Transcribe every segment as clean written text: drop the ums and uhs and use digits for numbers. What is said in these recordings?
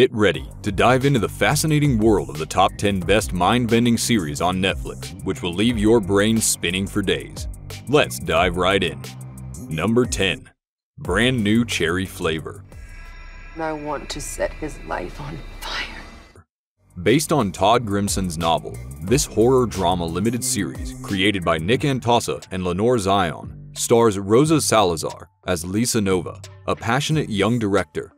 Get ready to dive into the fascinating world of the top 10 best mind-bending series on Netflix, which will leave your brain spinning for days. Let's dive right in. Number 10. Brand New Cherry Flavor. I want to set his life on fire. Based on Todd Grimson's novel, this horror drama limited series, created by Nick Antossa and Lenore Zion, stars Rosa Salazar as Lisa Nova, a passionate young director.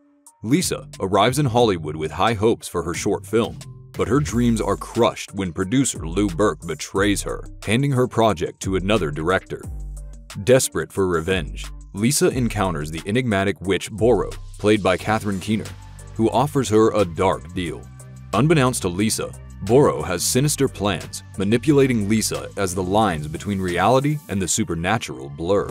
Lisa arrives in Hollywood with high hopes for her short film, but her dreams are crushed when producer Lou Burke betrays her, handing her project to another director. Desperate for revenge, Lisa encounters the enigmatic witch Boro, played by Catherine Keener, who offers her a dark deal. Unbeknownst to Lisa, Boro has sinister plans, manipulating Lisa as the lines between reality and the supernatural blur.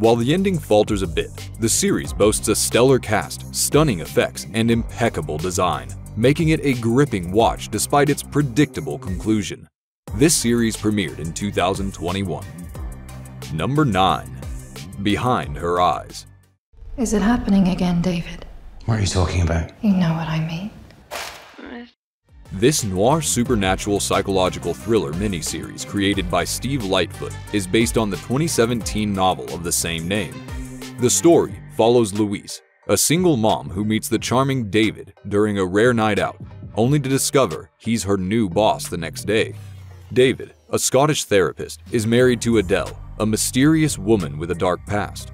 While the ending falters a bit, the series boasts a stellar cast, stunning effects, and impeccable design, making it a gripping watch despite its predictable conclusion. This series premiered in 2021. Number 9. Behind Her Eyes. Is it happening again, David? What are you talking about? You know what I mean. This noir supernatural psychological thriller miniseries created by Steve Lightfoot is based on the 2017 novel of the same name. The story follows Louise, a single mom who meets the charming David during a rare night out, only to discover he's her new boss the next day. David, a Scottish therapist, is married to Adele, a mysterious woman with a dark past.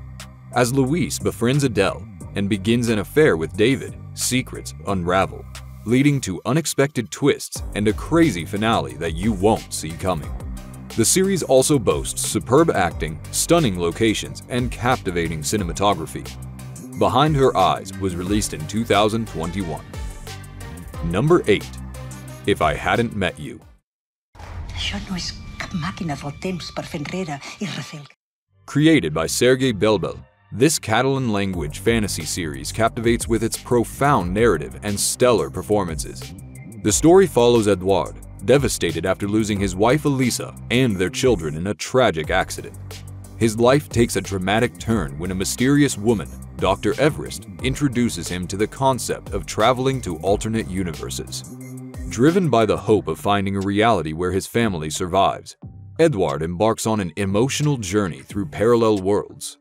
As Louise befriends Adele and begins an affair with David, secrets unravel, leading to unexpected twists and a crazy finale that you won't see coming. The series also boasts superb acting, stunning locations, and captivating cinematography. Behind Her Eyes was released in 2021. Number 8. If I Hadn't Met You. Created by Sergey Belbel, this Catalan-language fantasy series captivates with its profound narrative and stellar performances. The story follows Edouard, devastated after losing his wife Elisa and their children in a tragic accident. His life takes a dramatic turn when a mysterious woman, Dr. Everest, introduces him to the concept of traveling to alternate universes. Driven by the hope of finding a reality where his family survives, Edouard embarks on an emotional journey through parallel worlds.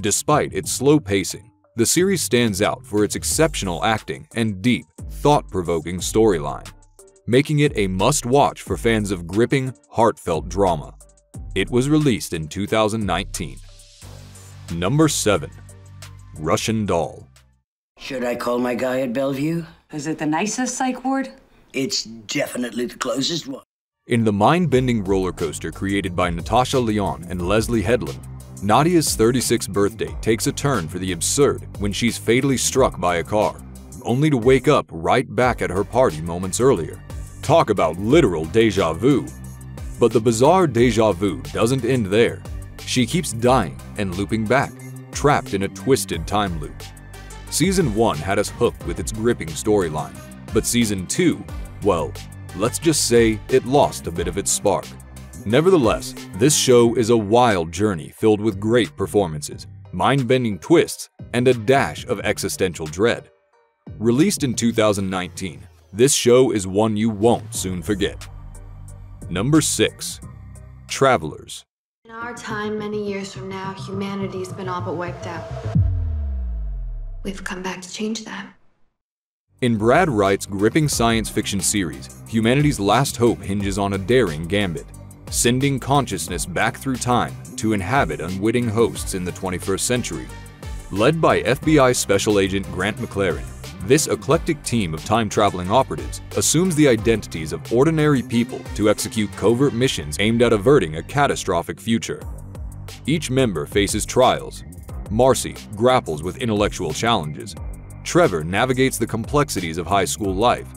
Despite its slow pacing, the series stands out for its exceptional acting and deep, thought-provoking storyline, making it a must-watch for fans of gripping, heartfelt drama. It was released in 2019. Number 7. Russian Doll. Should I call my guy at Bellevue? Is it the nicest psych ward? It's definitely the closest one. In the mind-bending roller coaster created by Natasha Lyonne and Leslie Headland, Nadia's 36th birthday takes a turn for the absurd when she's fatally struck by a car, only to wake up right back at her party moments earlier. Talk about literal déjà vu! But the bizarre déjà vu doesn't end there. She keeps dying and looping back, trapped in a twisted time loop. Season 1 had us hooked with its gripping storyline, but Season 2, well, let's just say it lost a bit of its spark. Nevertheless, this show is a wild journey filled with great performances, mind-bending twists, and a dash of existential dread. Released in 2019, this show is one you won't soon forget. Number 6. Travelers. In our time, many years from now, humanity's been all but wiped out. We've come back to change that. In Brad Wright's gripping science fiction series, humanity's last hope hinges on a daring gambit, sending consciousness back through time to inhabit unwitting hosts in the 21st century. Led by FBI Special Agent Grant McLaren, this eclectic team of time-traveling operatives assumes the identities of ordinary people to execute covert missions aimed at averting a catastrophic future. Each member faces trials. Marcy grapples with intellectual challenges. Trevor navigates the complexities of high school life.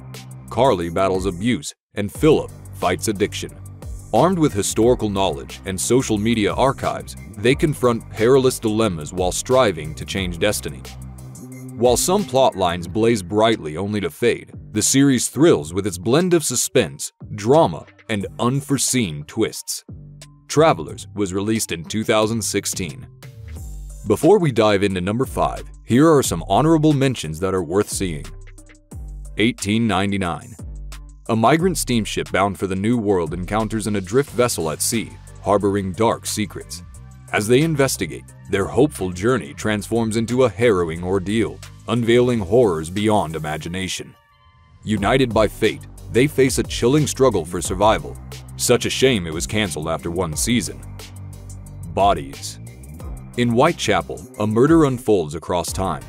Carly battles abuse, and Philip fights addiction. Armed with historical knowledge and social media archives, they confront perilous dilemmas while striving to change destiny. While some plot lines blaze brightly only to fade, the series thrills with its blend of suspense, drama, and unforeseen twists. Travelers was released in 2016. Before we dive into number 5, here are some honorable mentions that are worth seeing. 1899. A migrant steamship bound for the New World encounters an adrift vessel at sea, harboring dark secrets. As they investigate, their hopeful journey transforms into a harrowing ordeal, unveiling horrors beyond imagination. United by fate, they face a chilling struggle for survival. Such a shame it was canceled after one season. Bodies. In Whitechapel, a murder unfolds across time.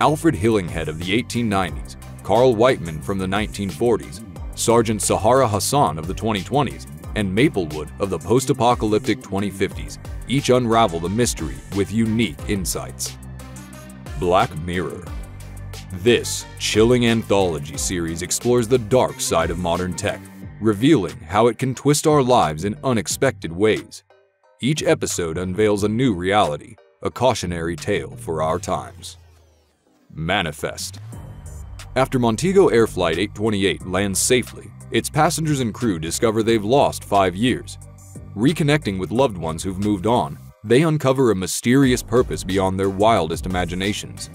Alfred Hillinghead of the 1890s, Carl Whiteman from the 1940s, Sergeant Sahara Hassan of the 2020s, and Maplewood of the post-apocalyptic 2050s each unravel the mystery with unique insights. Black Mirror. This chilling anthology series explores the dark side of modern tech, revealing how it can twist our lives in unexpected ways. Each episode unveils a new reality, a cautionary tale for our times. Manifest. After Montego Air Flight 828 lands safely, its passengers and crew discover they've lost 5 years. Reconnecting with loved ones who've moved on, they uncover a mysterious purpose beyond their wildest imaginations.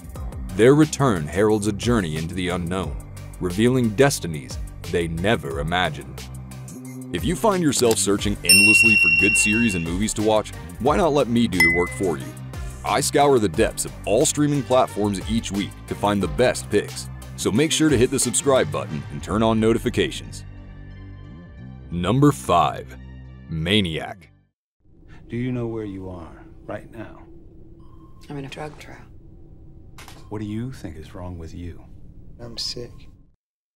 Their return heralds a journey into the unknown, revealing destinies they never imagined. If you find yourself searching endlessly for good series and movies to watch, why not let me do the work for you? I scour the depths of all streaming platforms each week to find the best picks, so make sure to hit the subscribe button and turn on notifications. Number 5. Maniac. Do you know where you are right now? I'm in a drug trial. What do you think is wrong with you? I'm sick.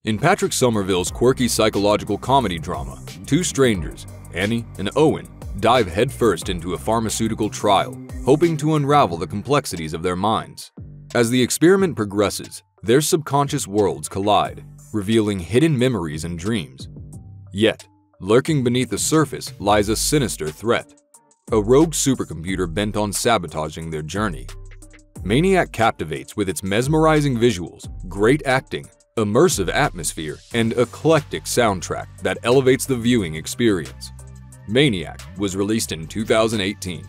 In Patrick Somerville's quirky psychological comedy drama, two strangers, Annie and Owen, dive headfirst into a pharmaceutical trial, hoping to unravel the complexities of their minds. As the experiment progresses, their subconscious worlds collide, revealing hidden memories and dreams. Yet, lurking beneath the surface lies a sinister threat, a rogue supercomputer bent on sabotaging their journey. Maniac captivates with its mesmerizing visuals, great acting, immersive atmosphere, and eclectic soundtrack that elevates the viewing experience. Maniac was released in 2018.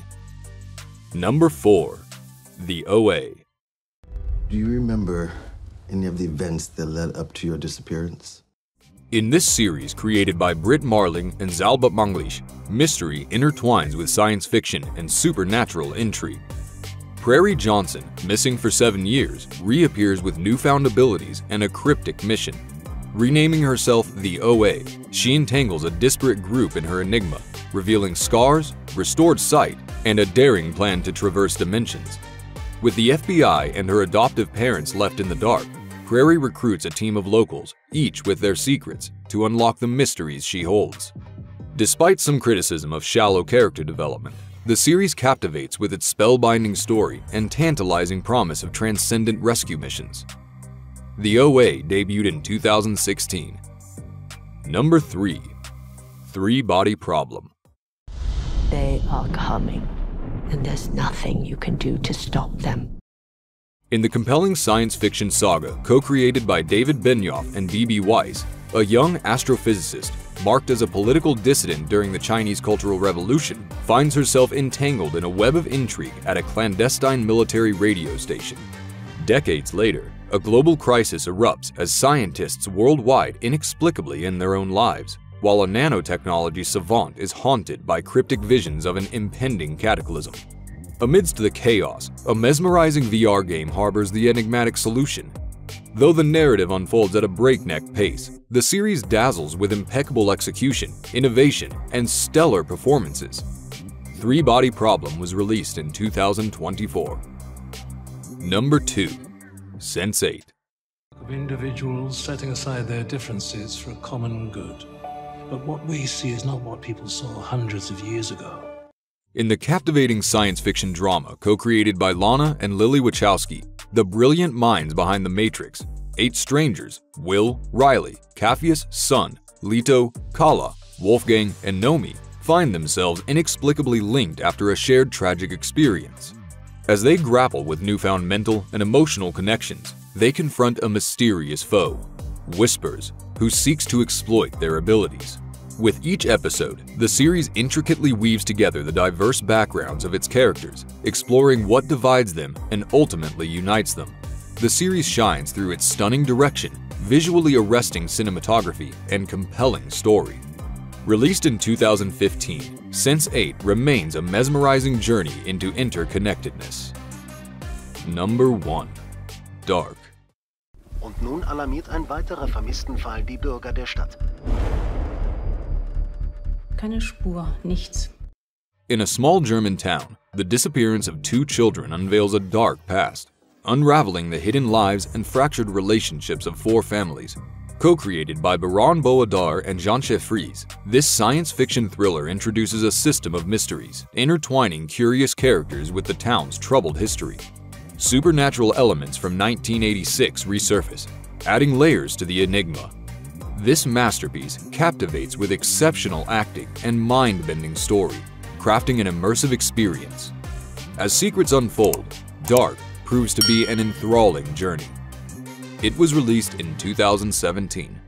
Number 4. The OA. Do you remember any of the events that led up to your disappearance? In this series created by Britt Marling and Zalbat Manglish, mystery intertwines with science fiction and supernatural intrigue. Prairie Johnson, missing for 7 years, reappears with newfound abilities and a cryptic mission. Renaming herself the OA, she entangles a disparate group in her enigma, revealing scars, restored sight, and a daring plan to traverse dimensions. With the FBI and her adoptive parents left in the dark, Prairie recruits a team of locals, each with their secrets, to unlock the mysteries she holds. Despite some criticism of shallow character development, the series captivates with its spellbinding story and tantalizing promise of transcendent rescue missions. The OA debuted in 2016. Number 3. Three-Body Problem. They are coming, and there's nothing you can do to stop them. In the compelling science fiction saga co-created by David Benioff and D.B. Weiss, a young astrophysicist, marked as a political dissident during the Chinese Cultural Revolution, finds herself entangled in a web of intrigue at a clandestine military radio station. Decades later, a global crisis erupts as scientists worldwide inexplicably end their own lives, while a nanotechnology savant is haunted by cryptic visions of an impending cataclysm. Amidst the chaos, a mesmerizing VR game harbors the enigmatic solution. Though the narrative unfolds at a breakneck pace, the series dazzles with impeccable execution, innovation, and stellar performances. Three-Body Problem was released in 2024. Number 2. Sense8. Of individuals setting aside their differences for a common good. But what we see is not what people saw hundreds of years ago. In the captivating science fiction drama co-created by Lana and Lily Wachowski, the brilliant minds behind The Matrix, eight strangers, Will, Riley, Capheus, Sun, Leto, Kala, Wolfgang, and Nomi, find themselves inexplicably linked after a shared tragic experience. As they grapple with newfound mental and emotional connections, they confront a mysterious foe, Whispers, who seeks to exploit their abilities. With each episode, the series intricately weaves together the diverse backgrounds of its characters, exploring what divides them and ultimately unites them. The series shines through its stunning direction, visually arresting cinematography, and compelling story. Released in 2015, Sense 8 remains a mesmerizing journey into interconnectedness. Number 1. Dark. Und nun alarmiert ein weiterer Vermisstenfall die Bürger der Stadt. Keine Spur, nichts. In a small German town, the disappearance of two children unveils a dark past, unraveling the hidden lives and fractured relationships of four families. Co-created by Baran Boadar and Jean Cheffries, this science fiction thriller introduces a system of mysteries, intertwining curious characters with the town's troubled history. Supernatural elements from 1986 resurface, adding layers to the enigma. This masterpiece captivates with exceptional acting and mind-bending story, crafting an immersive experience. As secrets unfold, Dark proves to be an enthralling journey. It was released in 2017.